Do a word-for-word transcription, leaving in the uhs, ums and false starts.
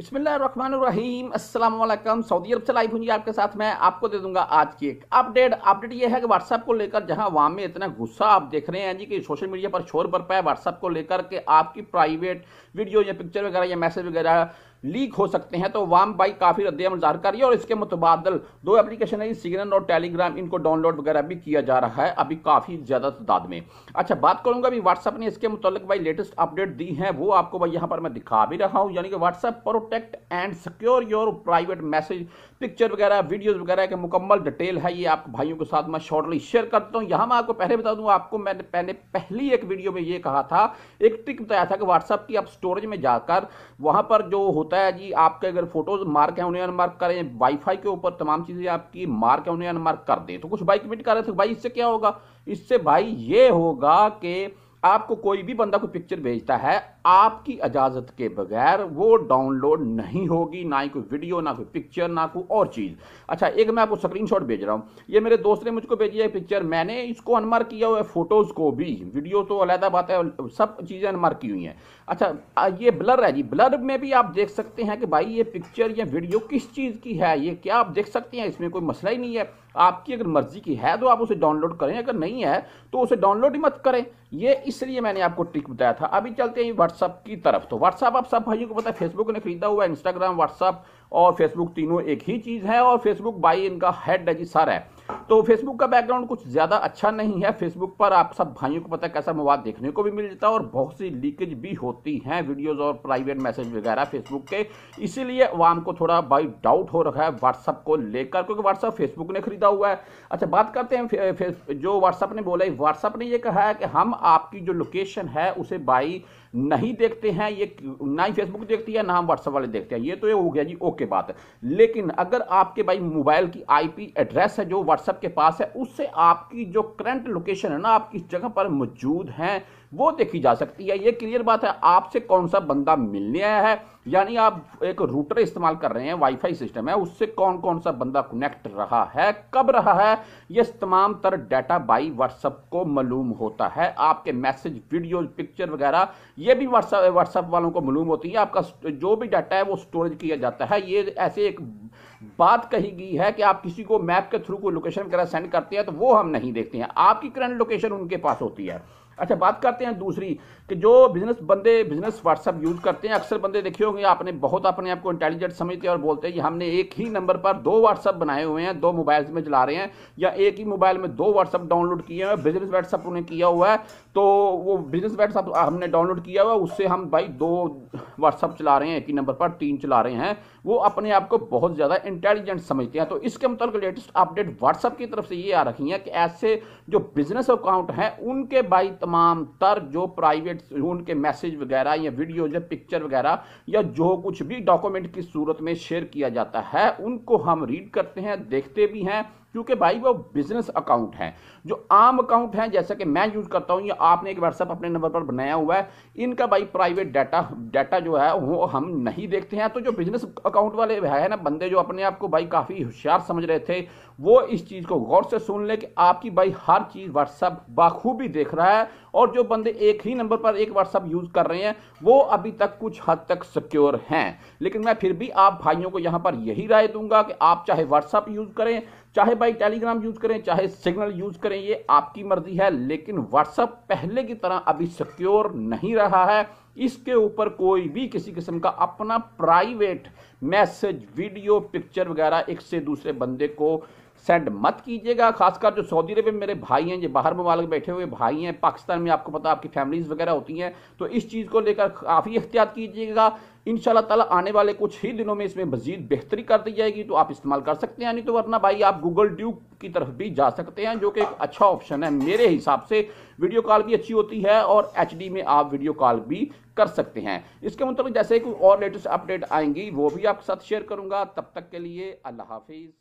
बिस्मिल्लाहिर्रहमानिर्रहीम अस्सलाम वालेकुम। सऊदी अरब से लाइव हूँ जी आपके साथ। मैं आपको दे दूंगा आज की एक अपडेट। अपडेट ये है कि व्हाट्सएप को लेकर जहाँ वहाँ में इतना गुस्सा आप देख रहे हैं जी कि सोशल मीडिया पर शोर बरपा है व्हाट्सएप को लेकर कि आपकी प्राइवेट वीडियो या पिक्चर वगैरह या मैसेज वगैरह लीक हो सकते हैं, तो वाम भाई काफ़ी रद्दअमल जाहिर कर रही है। और इसके मुतबादल दो एप्लीकेशन है, सिग्नल और टेलीग्राम, इनको डाउनलोड वगैरह भी किया जा रहा है अभी काफ़ी ज़्यादा तादाद में। अच्छा, बात करूँगा अभी व्हाट्सएप ने इसके मुतल्लिक भाई लेटेस्ट अपडेट दी है, वो आपको भाई यहाँ पर मैं दिखा भी रहा हूँ। यानी कि WhatsApp protect and secure your private message, picture वगैरह वीडियोज़ वगैरह के मुकम्मल डिटेल है, ये आप भाइयों के साथ मैं शॉर्टली शेयर करता हूँ। यहाँ मैं आपको पहले बता दूँ, आपको मैंने पहले पहली एक वीडियो में ये कहा था, एक ट्रिक बताया था कि व्हाट्सएप की आप स्टोरेज में जाकर वहाँ पर जो है जी आपके अगर फोटोज मार्क है उन्हें अनमार्क करें, वाईफाई के ऊपर तमाम चीजें आपकी मार्क है उन्हें अनमार्क कर दें। तो कुछ भाई कमेंट कर रहे थे भाई इससे क्या होगा, इससे भाई ये होगा कि आपको कोई भी बंदा कोई पिक्चर भेजता है आपकी इजाज़त के बगैर वो डाउनलोड नहीं होगी, ना ही कोई वीडियो ना कोई पिक्चर ना कोई और चीज़। अच्छा, एक मैं आपको स्क्रीनशॉट भेज रहा हूँ, ये मेरे दोस्त ने मुझको भेजी है पिक्चर, मैंने इसको अनमार्क किया हुआ है, फोटोज़ को भी, वीडियो तो अलहदा बात है, सब चीज़ें अनमार्क की हुई हैं। अच्छा, ये ब्लर है जी, ब्लर में भी आप देख सकते हैं कि भाई ये पिक्चर या वीडियो किस चीज़ की है, ये क्या आप देख सकते हैं, इसमें कोई मसला ही नहीं है। आपकी अगर मर्जी की है तो आप उसे डाउनलोड करें, अगर नहीं है तो उसे डाउनलोड ही मत करें, ये इसलिए मैंने आपको ट्रिक बताया था। अभी चलते हैं व्हाट्सएप की तरफ। तो व्हाट्सएप आप सब भाइयों को पता है फेसबुक ने खरीदा हुआ है, इंस्टाग्राम व्हाट्सएप और फेसबुक तीनों एक ही चीज़ है, और फेसबुक भाई इनका हेड है जी सर है। तो फेसबुक का बैकग्राउंड कुछ ज़्यादा अच्छा नहीं है, फेसबुक पर आप सब भाइयों को पता है कैसा मवाद देखने को भी मिल जाता है और बहुत सी लीकेज भी होती हैं वीडियोज़ और प्राइवेट मैसेज वगैरह फेसबुक के, इसीलिए आवाम को थोड़ा भाई डाउट हो रखा है व्हाट्सअप को लेकर, क्योंकि व्हाट्सअप फेसबुक ने खरीदा हुआ है। अच्छा, बात करते हैं फे, जो व्हाट्सअप ने बोला है, व्हाट्सअप ने यह कहा है कि हम आपकी जो लोकेशन है उसे भाई नहीं देखते हैं, ये ना ही फेसबुक देखती है ना हम व्हाट्सअप वाले देखते हैं, ये तो ये हो गया जी ओके बात। लेकिन अगर आपके भाई मोबाइल की आईपी एड्रेस है जो व्हाट्सएप के पास है उससे आपकी जो करंट लोकेशन है ना आप किस जगह पर मौजूद हैं वो देखी जा सकती है। ये क्लियर बात है, आपसे कौन सा बंदा मिलने आया है, यानी आप एक रूटर इस्तेमाल कर रहे हैं, वाईफाई सिस्टम है, उससे कौन कौन सा बंदा कनेक्ट रहा है, कब रहा है, ये तमाम तर डाटा बाई व्हाट्सएप को मालूम होता है। आपके मैसेज वीडियो पिक्चर वगैरह ये भी व्हाट्सएप व्हाट्सएप वालों को मालूम होती है। आपका जो भी डाटा है वो स्टोरेज किया जाता है। ये ऐसे एक बात कही गई है कि आप किसी को मैप के थ्रू कोई लोकेशन वगैरह सेंड करते हैं तो वो हम नहीं देखते हैं, आपकी करंट लोकेशन उनके पास होती है। अच्छा, बात करते हैं दूसरी कि जो बिजनेस बंदे बिजनेस व्हाट्सएप यूज़ करते हैं, अक्सर बंदे देखे होंगे आपने, बहुत अपने आप को इंटेलिजेंट समझते हैं और बोलते हैं कि हमने एक ही नंबर पर दो व्हाट्सएप बनाए हुए हैं, दो मोबाइल्स में चला रहे हैं, या एक ही मोबाइल में दो व्हाट्सएप डाउनलोड किए हैं, बिजनेस व्हाट्सएप उन्हें किया हुआ है, तो वो बिजनेस व्हाट्सएप हमने डाउनलोड किया हुआ उससे हम भाई दो व्हाट्सएप चला रहे हैं, एक ही नंबर पर तीन चला रहे हैं, वो अपने आप को बहुत ज़्यादा इंटेलिजेंट समझते हैं। तो इसके मतलब लेटेस्ट अपडेट व्हाट्सएप की तरफ से ये आ रही है कि ऐसे जो बिजनेस अकाउंट हैं उनके भाई तमाम तर जो प्राइवेट उनके मैसेज वगैरह या वीडियो या पिक्चर वगैरह या जो कुछ भी डॉक्यूमेंट की सूरत में शेयर किया जाता है उनको हम रीड करते हैं, देखते भी हैं, क्योंकि भाई वो बिजनेस अकाउंट हैं। जो आम अकाउंट हैं जैसे कि मैं यूज़ करता हूँ या आपने एक व्हाट्सएप अपने नंबर पर बनाया हुआ है, इनका भाई प्राइवेट डाटा डाटा जो है वो हम नहीं देखते हैं। तो जो बिजनेस अकाउंट वाले है ना बंदे जो अपने आप को भाई काफ़ी होशियार समझ रहे थे, वो इस चीज़ को गौर से सुन ले कि आपकी भाई हर चीज़ व्हाट्सएप बाखूबी देख रहा है, और जो बंदे एक ही नंबर पर एक व्हाट्सएप यूज़ कर रहे हैं वो अभी तक कुछ हद तक सिक्योर हैं। लेकिन मैं फिर भी आप भाइयों को यहाँ पर यही राय दूंगा कि आप चाहे व्हाट्सएप यूज़ करें, चाहे भाई टेलीग्राम यूज़ करें, चाहे सिग्नल यूज़ करें, ये आपकी मर्जी है, लेकिन व्हाट्सएप पहले की तरह अभी सिक्योर नहीं रहा है। इसके ऊपर कोई भी किसी किस्म का अपना प्राइवेट मैसेज वीडियो पिक्चर वगैरह एक से दूसरे बंदे को सेंड मत कीजिएगा। खासकर जो सऊदी अरब में मेरे भाई हैं, जो बाहर मुमालिक बैठे हुए भाई हैं, पाकिस्तान में आपको पता आपकी फैमिलीज़ वगैरह होती हैं, तो इस चीज़ को लेकर काफ़ी एहतियात कीजिएगा। इंशाल्लाह ताला आने वाले कुछ ही दिनों में इसमें मज़ीद बेहतरी कर दी जाएगी, तो आप इस्तेमाल कर सकते हैं, नहीं तो वरना भाई आप गूगल ड्यू की तरफ भी जा सकते हैं जो कि एक अच्छा ऑप्शन है मेरे हिसाब से। वीडियो कॉल भी अच्छी होती है और एच डी में आप वीडियो कॉल भी कर सकते हैं। इसके मतलब जैसे कोई और लेटेस्ट अपडेट आएंगी वो भी आपके साथ शेयर करूँगा। तब तक के लिए अल्लाह हाफिज़।